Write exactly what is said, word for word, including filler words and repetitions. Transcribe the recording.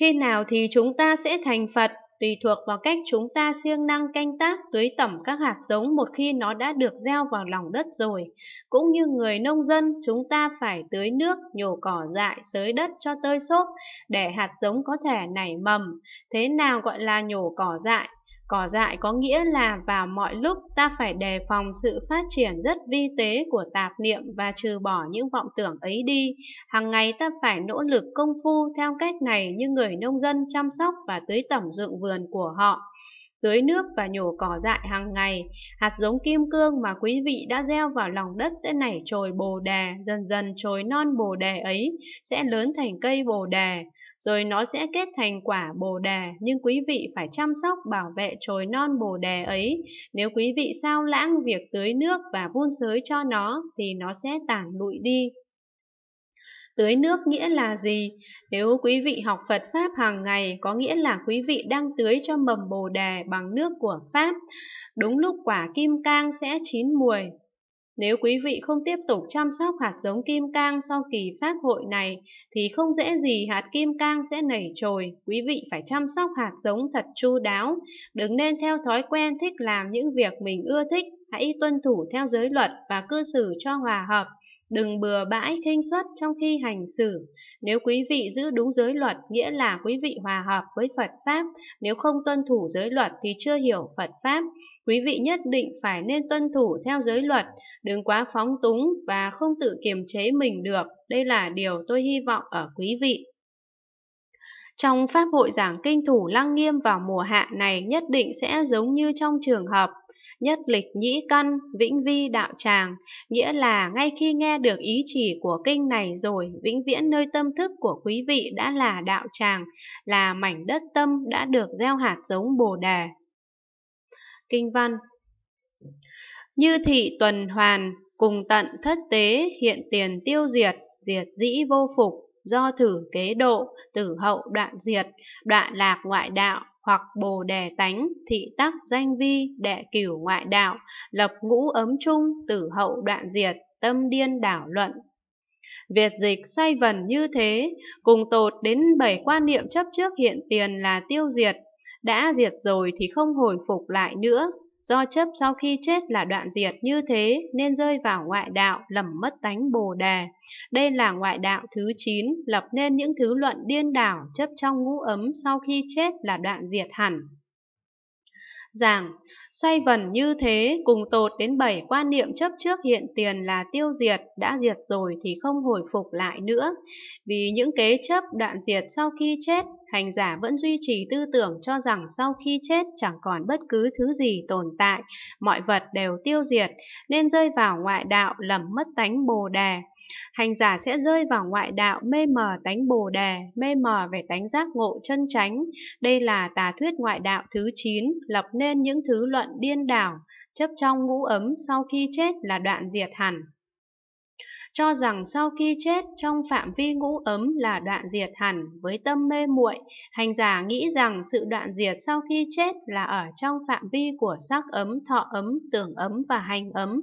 Khi nào thì chúng ta sẽ thành Phật, tùy thuộc vào cách chúng ta siêng năng canh tác tưới tẩm các hạt giống một khi nó đã được gieo vào lòng đất rồi. Cũng như người nông dân, chúng ta phải tưới nước, nhổ cỏ dại, xới đất cho tơi xốp để hạt giống có thể nảy mầm. Thế nào gọi là nhổ cỏ dại? Cỏ dại có nghĩa là vào mọi lúc ta phải đề phòng sự phát triển rất vi tế của tạp niệm và trừ bỏ những vọng tưởng ấy đi. Hàng ngày ta phải nỗ lực công phu theo cách này như người nông dân chăm sóc và tưới tẩm ruộng vườn của họ. Tưới nước và nhổ cỏ dại hàng ngày, hạt giống kim cương mà quý vị đã gieo vào lòng đất sẽ nảy chồi bồ đề, dần dần chồi non bồ đề ấy sẽ lớn thành cây bồ đề, rồi nó sẽ kết thành quả bồ đề, nhưng quý vị phải chăm sóc bảo vệ chồi non bồ đề ấy. Nếu quý vị sao lãng việc tưới nước và vun xới cho nó thì nó sẽ tản lụi đi. Tưới nước nghĩa là gì? Nếu quý vị học Phật Pháp hàng ngày, có nghĩa là quý vị đang tưới cho mầm bồ đề bằng nước của Pháp. Đúng lúc quả kim cang sẽ chín mùi. Nếu quý vị không tiếp tục chăm sóc hạt giống kim cang sau kỳ Pháp hội này, thì không dễ gì hạt kim cang sẽ nảy chồi. Quý vị phải chăm sóc hạt giống thật chu đáo. Đừng nên theo thói quen thích làm những việc mình ưa thích. Hãy tuân thủ theo giới luật và cư xử cho hòa hợp. Đừng bừa bãi khinh suất trong khi hành xử. Nếu quý vị giữ đúng giới luật, nghĩa là quý vị hòa hợp với Phật Pháp. Nếu không tuân thủ giới luật thì chưa hiểu Phật Pháp. Quý vị nhất định phải nên tuân thủ theo giới luật. Đừng quá phóng túng và không tự kiềm chế mình được. Đây là điều tôi hy vọng ở quý vị. Trong Pháp hội giảng kinh Thủ Lăng Nghiêm vào mùa hạ này nhất định sẽ giống như trong trường hợp nhất lịch nhĩ căn, vĩnh vi đạo tràng, nghĩa là ngay khi nghe được ý chỉ của kinh này rồi, vĩnh viễn nơi tâm thức của quý vị đã là đạo tràng, là mảnh đất tâm đã được gieo hạt giống bồ đề. Kinh văn: Như thị tuần hoàn, cùng tận thất tế, hiện tiền tiêu diệt, diệt dĩ vô phục, do thử kế độ, tử hậu đoạn diệt, đoạn lạc ngoại đạo, hoặc bồ đề tánh, thị tắc danh vi, đệ cửu ngoại đạo, lập ngũ ấm chung, tử hậu đoạn diệt, tâm điên đảo luận. Việt dịch xoay vần như thế, cùng tột đến bảy quan niệm chấp trước hiện tiền là tiêu diệt, đã diệt rồi thì không hồi phục lại nữa. Do chấp sau khi chết là đoạn diệt như thế nên rơi vào ngoại đạo lầm mất tánh bồ đề. Đây là ngoại đạo thứ chín, lập nên những thứ luận điên đảo chấp trong ngũ ấm sau khi chết là đoạn diệt hẳn. Giảng: xoay vần như thế, cùng tột đến bảy quan niệm chấp trước hiện tiền là tiêu diệt, đã diệt rồi thì không hồi phục lại nữa. Vì những kế chấp đoạn diệt sau khi chết, hành giả vẫn duy trì tư tưởng cho rằng sau khi chết chẳng còn bất cứ thứ gì tồn tại, mọi vật đều tiêu diệt, nên rơi vào ngoại đạo lầm mất tánh bồ đề. Hành giả sẽ rơi vào ngoại đạo mê mờ tánh bồ đề, mê mờ về tánh giác ngộ chân chánh. Đây là tà thuyết ngoại đạo thứ chín, lập nên những thứ luận điên đảo, chấp trong ngũ ấm sau khi chết là đoạn diệt hẳn. Cho rằng sau khi chết trong phạm vi ngũ ấm là đoạn diệt hẳn với tâm mê muội, hành giả nghĩ rằng sự đoạn diệt sau khi chết là ở trong phạm vi của sắc ấm, thọ ấm, tưởng ấm và hành ấm.